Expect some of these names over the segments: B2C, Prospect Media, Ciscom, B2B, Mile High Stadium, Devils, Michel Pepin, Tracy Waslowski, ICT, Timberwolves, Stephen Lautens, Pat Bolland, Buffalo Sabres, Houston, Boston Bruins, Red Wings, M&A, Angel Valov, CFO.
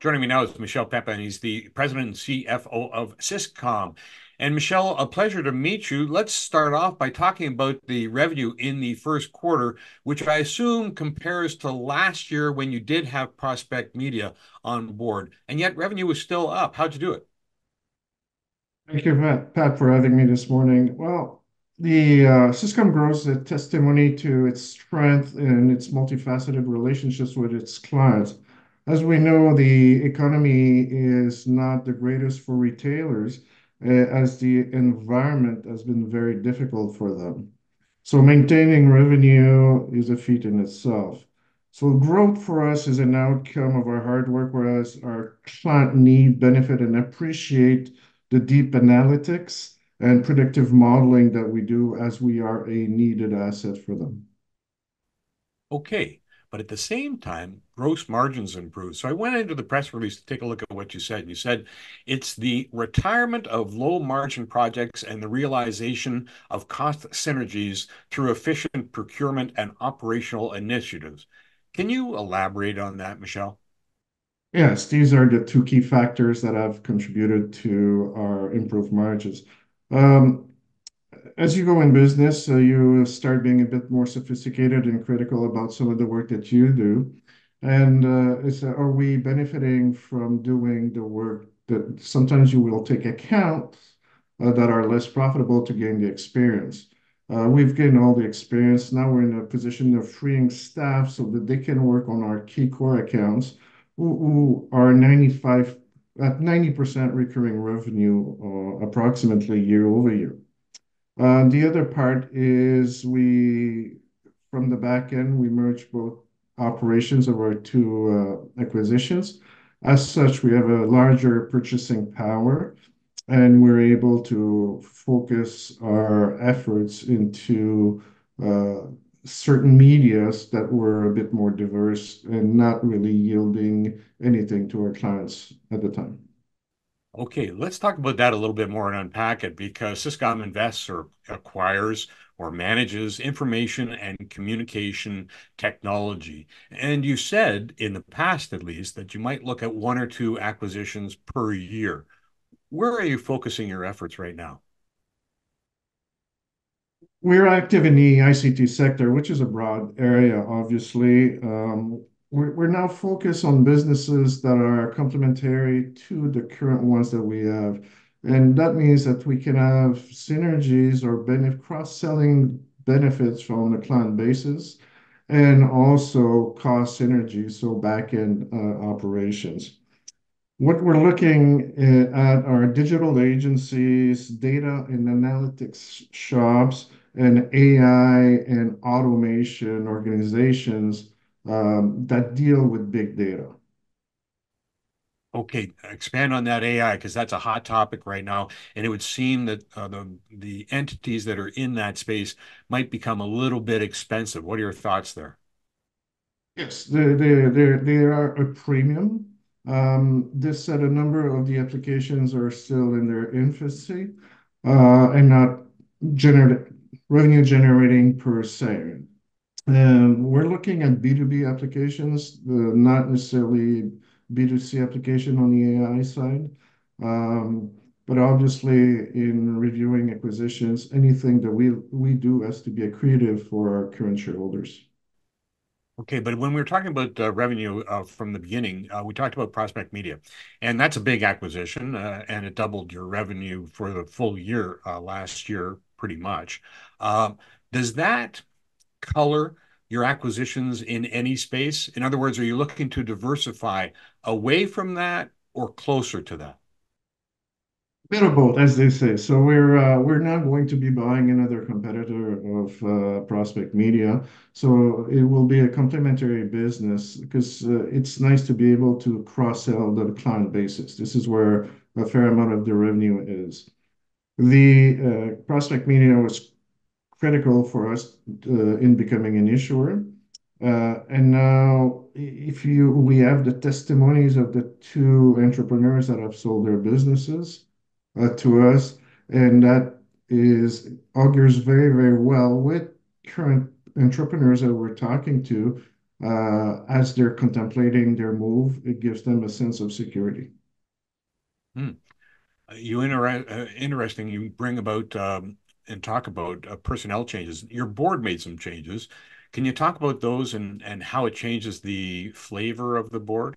Joining me now is Michel Pepin. He's the president and CFO of Ciscom. And Michel, a pleasure to meet you. Let's start off by talking about the revenue in the first quarter, which I assume compares to last year when you did have Prospect Media on board. And yet revenue was still up. How'd you do it? Thank you, Pat, for having me this morning. Well, the Ciscom growth is a testimony to its strength and its multifaceted relationships with its clients. As we know, the economy is not the greatest for retailers, as the environment has been very difficult for them. So maintaining revenue is a feat in itself. So growth for us is an outcome of our hard work, whereas our client need, benefit, and appreciate the deep analytics and predictive modeling that we do, as we are a needed asset for them. Okay. But at the same time, gross margins improved. So I went into the press release to take a look at what you said. And you said it's the retirement of low margin projects and the realization of cost synergies through efficient procurement and operational initiatives. Can you elaborate on that, Michel? Yes, these are the two key factors that have contributed to our improved margins. As you go in business, you start being a bit more sophisticated and critical about some of the work that you do. And are we benefiting from doing the work that sometimes you will take accounts that are less profitable to gain the experience? We've gained all the experience. Now we're in a position of freeing staff so that they can work on our key core accounts, who are 90% recurring revenue approximately year over year. The other part is from the back end, we merge both operations of our two acquisitions. As such, we have a larger purchasing power, and we're able to focus our efforts into certain medias that were a bit more diverse and not really yielding anything to our clients at the time. Okay, let's talk about that a little bit more and unpack it, because Ciscom invests or acquires or manages information and communication technology. And you said in the past, at least, that you might look at one or two acquisitions per year. Where are you focusing your efforts right now? We're active in the ICT sector, which is a broad area, obviously. We're now focused on businesses that are complementary to the current ones that we have. And that means that we can have synergies or cross-selling benefits from the client basis, and also cost synergies, so back-end operations. What we're looking at are digital agencies, data and analytics shops, and AI and automation organizations that deal with big data. Okay, expand on that AI, because that's a hot topic right now, and it would seem that the entities that are in that space might become a little bit expensive. What are your thoughts there? Yes, they are a premium. This said, a number of the applications are still in their infancy and not revenue generating per se. We're looking at B2B applications, not necessarily B2C application on the AI side, but obviously in reviewing acquisitions, anything that we do has to be accretive for our current shareholders. Okay, but when we were talking about revenue from the beginning, we talked about Prospect Media, and that's a big acquisition, and it doubled your revenue for the full year last year, pretty much. Does that color your acquisitions in any space? In other words, are you looking to diversify away from that or closer to that? A bit of both, as they say. So we're not going to be buying another competitor of Prospect Media. So it will be a complementary business, because it's nice to be able to cross-sell the client basis. This is where a fair amount of the revenue is. The Prospect Media was critical for us in becoming an issuer. And now we have the testimonies of the two entrepreneurs that have sold their businesses to us, and that augurs very, very well with current entrepreneurs that we're talking to, as they're contemplating their move, it gives them a sense of security. Hmm. Interesting. You bring about and talk about personnel changes. Your board made some changes. Can you talk about those and how it changes the flavor of the board?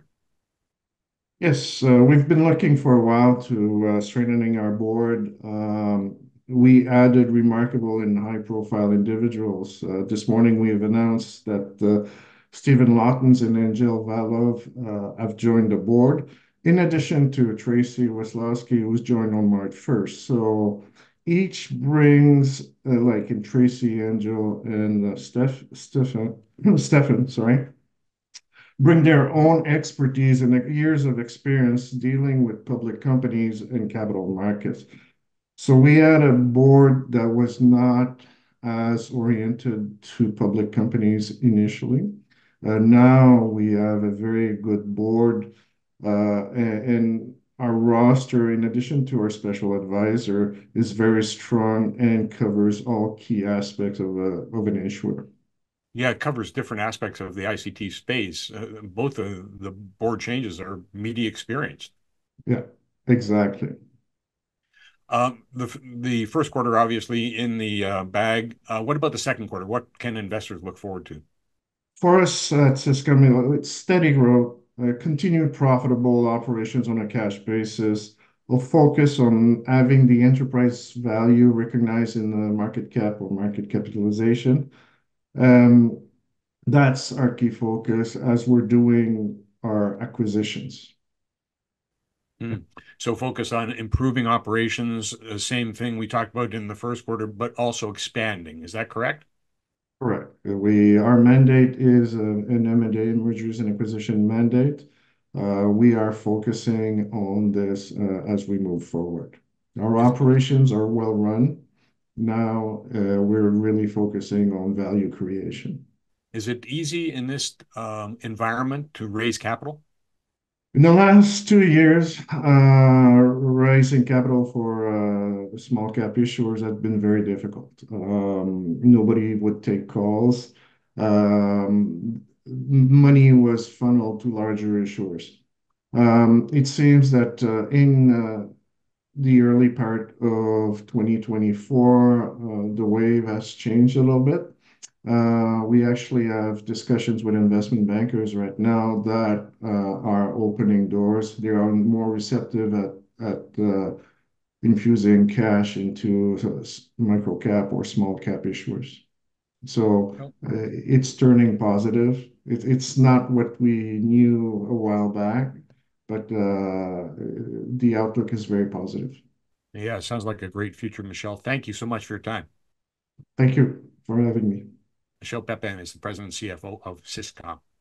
Yes, we've been looking for a while to strengthening our board. We added remarkable and high-profile individuals. This morning, we've announced that Stephen Lautens and Angel Valov have joined the board, in addition to Tracy Waslowski, who's joined on March 1st. So each brings, like in Tracy, Angel, and Stephen, bring their own expertise and years of experience dealing with public companies and capital markets. So we had a board that was not as oriented to public companies initially. Now we have a very good board, and our roster, in addition to our special advisor, is very strong and covers all key aspects of an issuer. Yeah, it covers different aspects of the ICT space. Both of the board changes are media experienced. Yeah, exactly. The first quarter, obviously, in the bag. What about the second quarter? What can investors look forward to? For us at Ciscom, it's steady growth, continued profitable operations on a cash basis. We'll focus on having the enterprise value recognized in the market cap or market capitalization. That's our key focus as we're doing our acquisitions. So focus on improving operations, same thing we talked about in the first quarter, but also expanding. Is that correct? Correct. Our mandate is an M&A, mergers and acquisition mandate. We are focusing on this as we move forward. Our operations are well run. Now we're really focusing on value creation. Is it easy in this environment to raise capital? In the last 2 years, raising capital for small cap issuers has been very difficult. Nobody would take calls. Money was funneled to larger issuers. It seems that in the early part of 2024, the wave has changed a little bit. We actually have discussions with investment bankers right now that are opening doors. They are more receptive at infusing cash into micro cap or small cap issuers. So it's turning positive. It's not what we knew a while back, but the outlook is very positive. Yeah, it sounds like a great future, Michel. Thank you so much for your time. Thank you for having me. Michel Pepin is the president and CFO of Ciscom.